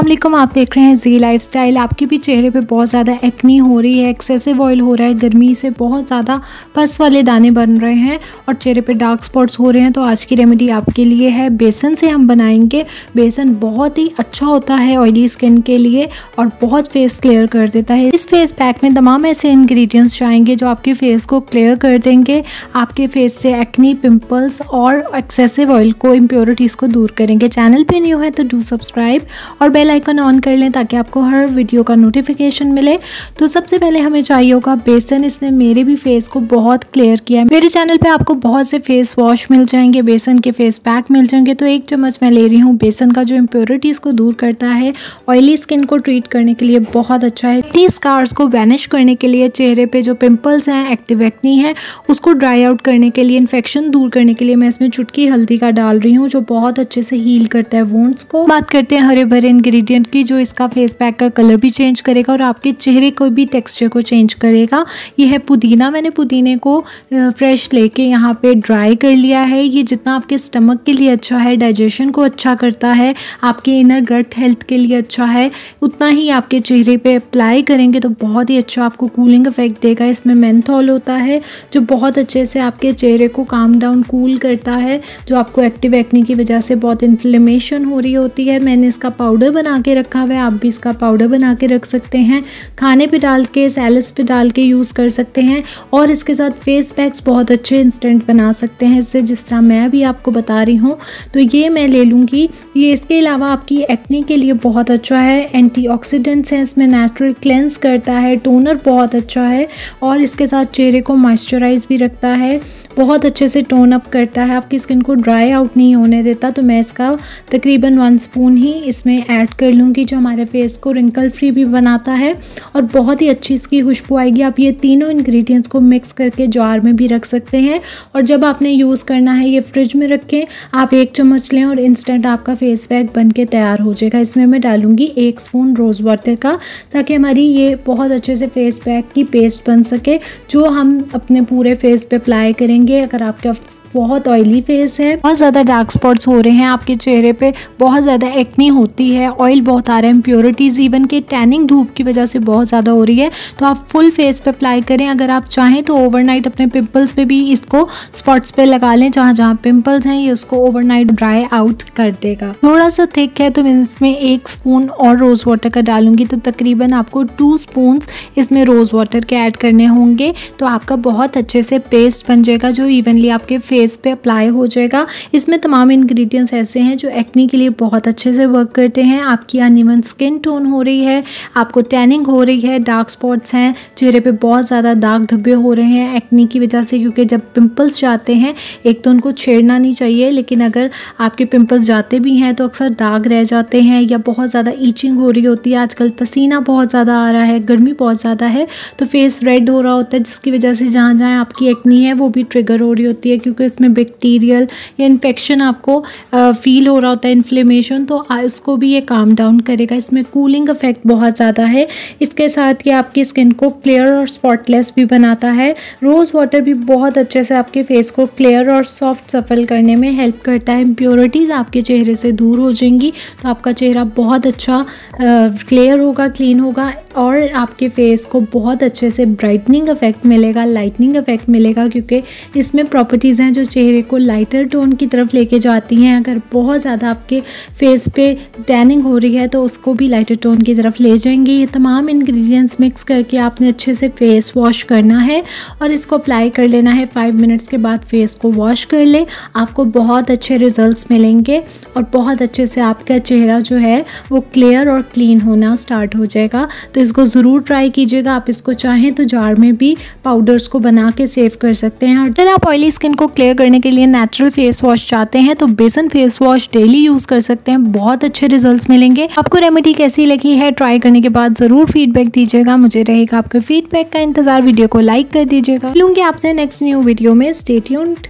अस्सलाम वालेकुम, आप देख रहे हैं जी लाइफस्टाइल। आपके भी चेहरे पे बहुत ज़्यादा एक्नी हो रही है, एक्सेसिव ऑयल हो रहा है, गर्मी से बहुत ज़्यादा पस वाले दाने बन रहे हैं और चेहरे पे डार्क स्पॉट्स हो रहे हैं, तो आज की रेमेडी आपके लिए है। बेसन से हम बनाएंगे। बेसन बहुत ही अच्छा होता है ऑयली स्किन के लिए और बहुत फेस क्लियर कर देता है। इस फेस पैक में तमाम ऐसे इन्ग्रीडियंट्स जाएंगे जो आपके फेस को क्लियर कर देंगे, आपके फेस से एक्नी, पिम्पल्स और एक्सेसिव ऑयल को, इम्प्योरिटीज़ को दूर करेंगे। चैनल पे न्यू है तो डू सब्सक्राइब और बेल आइकन ऑन कर लें ताकि आपको हर वीडियो का नोटिफिकेशन मिले। तो सबसे पहले हमें चाहिए होगा बेसन। इसने मेरे भी फेस को बहुत क्लियर किया है। मेरे चैनल पे आपको बहुत से फेस वॉश मिल जाएंगे, बेसन के फेस पैक मिल जाएंगे। तो एक चम्मच मैं ले रही हूँ बेसन का, जो इम्प्योरिटीज़ को दूर करता है, ऑयली स्किन को ट्रीट करने के लिए बहुत अच्छा है। एक्नी स्कार्स को वैनिश करने के लिए, चेहरे पर जो पिम्पल्स हैं, एक्टिव एक्नी है, उसको ड्राई आउट करने के लिए, इन्फेक्शन दूर करने के लिए मैं इसमें चुटकी हल्दी का डाल रही हूँ, जो बहुत अच्छे से हील करता है वोंड्स को। बात करते हैं हरे भरे इंग्रेडिएंट की, जो इसका फेस पैक का कलर भी चेंज करेगा और आपके चेहरे को भी टेक्सचर को चेंज करेगा। ये है पुदीना। मैंने पुदीने को फ्रेश लेके यहाँ पे ड्राई कर लिया है। ये जितना आपके स्टमक के लिए अच्छा है, डाइजेशन को अच्छा करता है, आपके इनर गट हेल्थ के लिए अच्छा है, उतना ही आपके चेहरे पे अप्लाई करेंगे तो बहुत ही अच्छा आपको कूलिंग इफेक्ट देगा। इसमें मेंथॉल होता है जो बहुत अच्छे से आपके चेहरे को काम डाउन, कूल करता है। जो आपको एक्टिव एक्नी की वजह से बहुत इन्फ्लेमेशन हो रही होती है, मैंने इसका पाउडर बना के रखा हुआ है, आप भी इसका पाउडर बना के रख सकते हैं, खाने पे डाल के, सैलड्स पे डाल के यूज़ कर सकते हैं। और इसके साथ फेस पैक्स बहुत अच्छे इंस्टेंट बना सकते हैं इससे, जिस तरह मैं भी आपको बता रही हूँ। तो ये मैं ले लूँगी। ये इसके अलावा आपकी एक्नी के लिए बहुत अच्छा है, एंटीऑक्सीडेंट्स हैं इसमें, नेचुरल क्लेंस करता है, टोनर बहुत अच्छा है और इसके साथ चेहरे को मॉइस्चराइज भी रखता है, बहुत अच्छे से टोन अप करता है, आपकी स्किन को ड्राई आउट नहीं होने देता। तो मैं इसका तकरीबन 1 स्पून ही इसमें ऐड कर लूँगी, जो हमारे फेस को रिंकल फ्री भी बनाता है और बहुत ही अच्छी इसकी खुशबू आएगी। आप ये तीनों इंग्रेडिएंट्स को मिक्स करके जार में भी रख सकते हैं और जब आपने यूज़ करना है ये फ्रिज में रखें। आप 1 चम्मच लें और इंस्टेंट आपका फेस पैक बन के तैयार हो जाएगा। इसमें मैं डालूँगी 1 स्पून रोज़ वाटर का, ताकि हमारी ये बहुत अच्छे से फेस पैक की पेस्ट बन सके, जो हम अपने पूरे फेस पर अप्लाई करेंगे। अगर आपका बहुत ऑयली फेस है, बहुत ज़्यादा डार्क स्पॉट्स हो रहे हैं, आपके चेहरे पे बहुत ज़्यादा एक्नी होती है, ऑयल बहुत आ रहा है, इम्प्योरिटीज़ इवन के टैनिंग धूप की वजह से बहुत ज़्यादा हो रही है, तो आप फुल फेस पे अप्लाई करें। अगर आप चाहें तो ओवरनाइट अपने पिंपल्स पे भी इसको, स्पॉट्स पे लगा लें, जहाँ जहाँ पिम्पल्स हैं ये उसको ओवरनाइट ड्राई आउट कर देगा। थोड़ा सा थिक है तो मैं इसमें 1 स्पून और रोज़ वाटर का डालूंगी, तो तकरीबन आपको 2 स्पून इसमें रोज़ वाटर के ऐड करने होंगे, तो आपका बहुत अच्छे से पेस्ट बन जाएगा, जो इवनली आपके फेस पे अप्लाई हो जाएगा। इसमें तमाम इंग्रेडिएंट्स ऐसे हैं जो एक्नी के लिए बहुत अच्छे से वर्क करते हैं। आपकी अनइवन स्किन टोन हो रही है, आपको टैनिंग हो रही है, डार्क स्पॉट्स हैं, चेहरे पे बहुत ज़्यादा दाग धब्बे हो रहे हैं एक्नी की वजह से, क्योंकि जब पिंपल्स जाते हैं, एक तो उनको छेड़ना नहीं चाहिए, लेकिन अगर आपके पिंपल्स जाते भी हैं तो अक्सर दाग रह जाते हैं या बहुत ज़्यादा ईचिंग हो रही होती है। आजकल पसीना बहुत ज़्यादा आ रहा है, गर्मी बहुत ज़्यादा है, तो फेस रेड हो रहा होता है, जिसकी वजह से जहाँ जहाँ आपकी एक्नी है वो भी ट्रिगर हो रही होती है, क्योंकि इसमें बैक्टीरियल या इन्फेक्शन आपको फील हो रहा होता है, इन्फ्लेमेशन, तो इसको भी ये काम डाउन करेगा। इसमें कूलिंग इफेक्ट बहुत ज़्यादा है। इसके साथ ये आपकी स्किन को क्लियर और स्पॉटलेस भी बनाता है। रोज़ वाटर भी बहुत अच्छे से आपके फेस को क्लियर और सॉफ्ट सफल करने में हेल्प करता है। इम्प्योरिटीज़ आपके चेहरे से दूर हो जाएंगी, तो आपका चेहरा बहुत अच्छा क्लियर होगा, क्लीन होगा और आपके फेस को बहुत अच्छे से ब्राइटनिंग इफेक्ट मिलेगा, लाइटनिंग इफेक्ट मिलेगा, क्योंकि इसमें प्रॉपर्टीज़ हैं जो चेहरे को लाइटर टोन की तरफ लेके जाती हैं। अगर बहुत ज़्यादा आपके फेस पे टैनिंग हो रही है तो उसको भी लाइटर टोन की तरफ ले जाएंगे। ये तमाम इंग्रेडिएंट्स मिक्स करके आपने अच्छे से फेस वॉश करना है और इसको अप्लाई कर लेना है। 5 मिनट्स के बाद फेस को वॉश कर लें, आपको बहुत अच्छे रिजल्ट्स मिलेंगे और बहुत अच्छे से आपका चेहरा जो है वो क्लियर और क्लीन होना स्टार्ट हो जाएगा। तो इसको ज़रूर ट्राई कीजिएगा। आप इसको चाहें तो जार में भी पाउडर्स को बना के सेव कर सकते हैं। अगर आप ऑयली स्किन को क्लियर करने के लिए नेचुरल फेस वॉश चाहते हैं तो बेसन फेस वॉश डेली यूज़ कर सकते हैं, बहुत अच्छे रिजल्ट्स मिलेंगे। आपको रेमेडी कैसी लगी है ट्राई करने के बाद ज़रूर फीडबैक दीजिएगा, मुझे रहेगा आपके फीडबैक का इंतजार। वीडियो को लाइक कर दीजिएगा। मिलूंगी आपसे नेक्स्ट न्यू वीडियो में। Stay tuned.